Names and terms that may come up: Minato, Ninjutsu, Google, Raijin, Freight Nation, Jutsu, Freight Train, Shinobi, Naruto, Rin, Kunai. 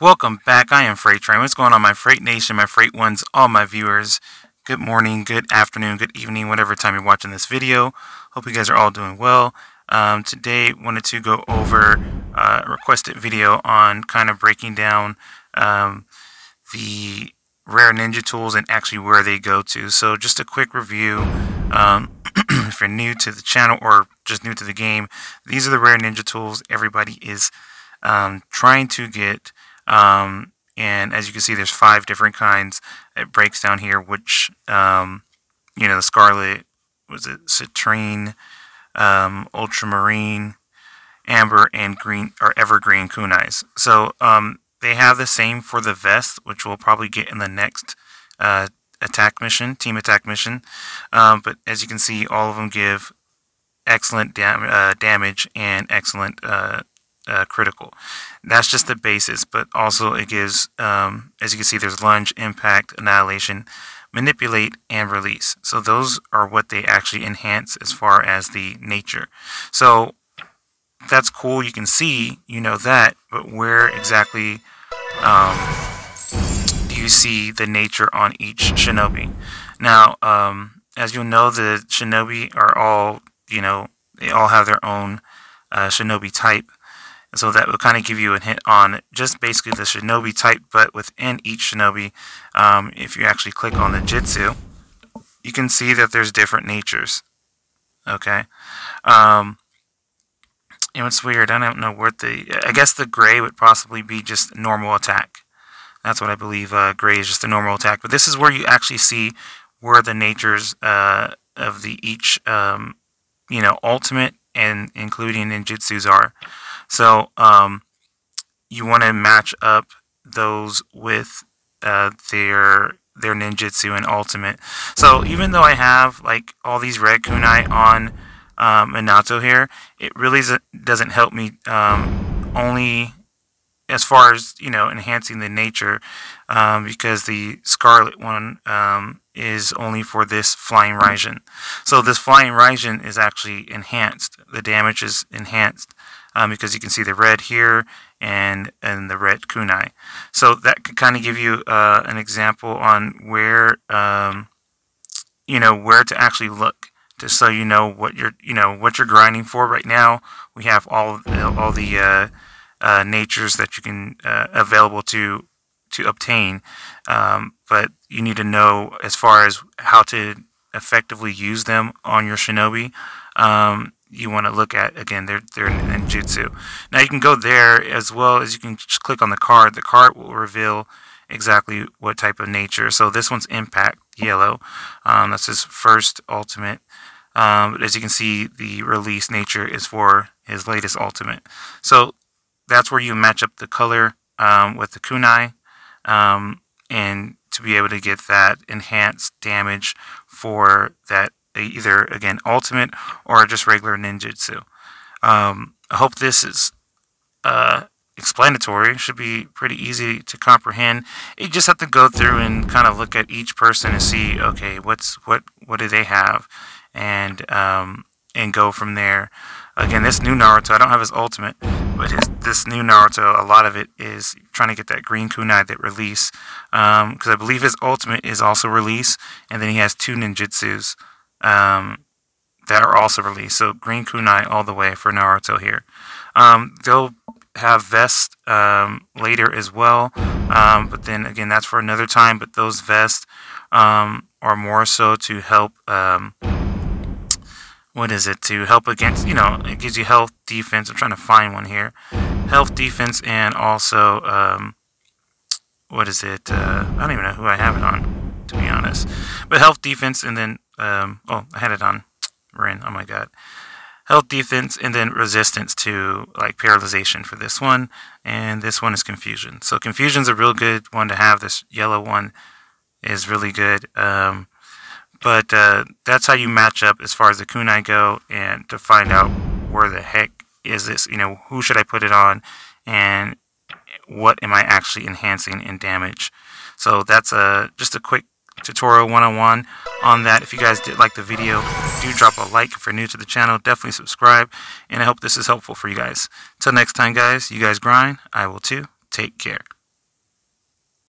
Welcome back. I am Freight Train. What's going on, my Freight Nation, my Freight Ones, all my viewers? Good morning, good afternoon, good evening, whatever time you're watching this video. Hope you guys are all doing well. Today, wanted to go over a requested video on kind of breaking down the rare ninja tools and actually where they go to. So just a quick review. If you're new to the channel or just new to the game, these are the rare ninja tools everybody is trying to get. And as you can see, there's 5 different kinds. It breaks down here, which, you know, the Scarlet, was it Citrine, Ultramarine, Amber, and Green, or Evergreen Kunais. So, they have the same for the vest, which we'll probably get in the next, attack mission, team attack mission. But as you can see, all of them give excellent damage and excellent, critical. That's just the basis, but also it gives, as you can see, there's lunge, impact, annihilation, manipulate, and release. So those are what they actually enhance as far as the nature. So that's cool. You can see, you know that, but where exactly do you see the nature on each shinobi? Now, as you'll know, the shinobi are all, you know, they all have their own shinobi type. So that will kind of give you a hint on just basically the shinobi type, but within each shinobi, if you actually click on the jutsu, you can see that there's different natures. Okay. And what's weird, I don't know what the... I guess the gray would possibly be just normal attack. That's what I believe. Gray is just a normal attack. But this is where you actually see where the natures of the each, you know, ultimate and including ninjutsus are. So you want to match up those with their ninjutsu and ultimate. So even though I have like all these red kunai on Minato here, it really doesn't help me only as far as, you know, enhancing the nature, because the scarlet one is only for this flying Raijin. So this flying Raijin is actually enhanced. The damage is enhanced. Because you can see the red here and the red kunai. So that could kind of give you an example on where, you know, where to actually look, just so you know what you're, you know, what you're grinding for. Right now, we have all the natures that you can available to obtain, but you need to know as far as how to effectively use them on your shinobi. You want to look at, again, their ninjutsu. Now you can go there as well as you can just click on the card. The card will reveal exactly what type of nature. So this one's impact, yellow. That's his first ultimate. But as you can see, the release nature is for his latest ultimate. So that's where you match up the color with the kunai and to be able to get that enhanced damage for that, either, again, ultimate or just regular ninjutsu. I hope this is explanatory. It should be pretty easy to comprehend. You just have to go through and kind of look at each person and see, okay, what do they have, and go from there. Again, this new Naruto, I don't have his ultimate, but this new Naruto, a lot of it is trying to get that green kunai, that release, because I believe his ultimate is also release, and then he has 2 ninjutsus that are also released. So green kunai all the way for Naruto here. They'll have vests later as well, but then again, that's for another time. But those vests are more so to help, what is it, to help against, you know, it gives you health, defense, I'm trying to find one here, health, defense, and also what is it, I don't even know who I have it on, to be honest, but health, defense, and then oh, I had it on Rin, oh my god. Health, defense, and then resistance to, like, paralyzation for this one, and this one is confusion. So confusion's a real good one to have. This yellow one is really good, but that's how you match up as far as the kunai go, and to find out where the heck is this, you know, who should I put it on, and what am I actually enhancing in damage. So that's just a quick tutorial 101 on that. If you guys did like the video, do drop a like. If you're new to the channel, definitely subscribe, and I hope this is helpful for you guys. Till next time, guys, you guys grind, I will too. Take care.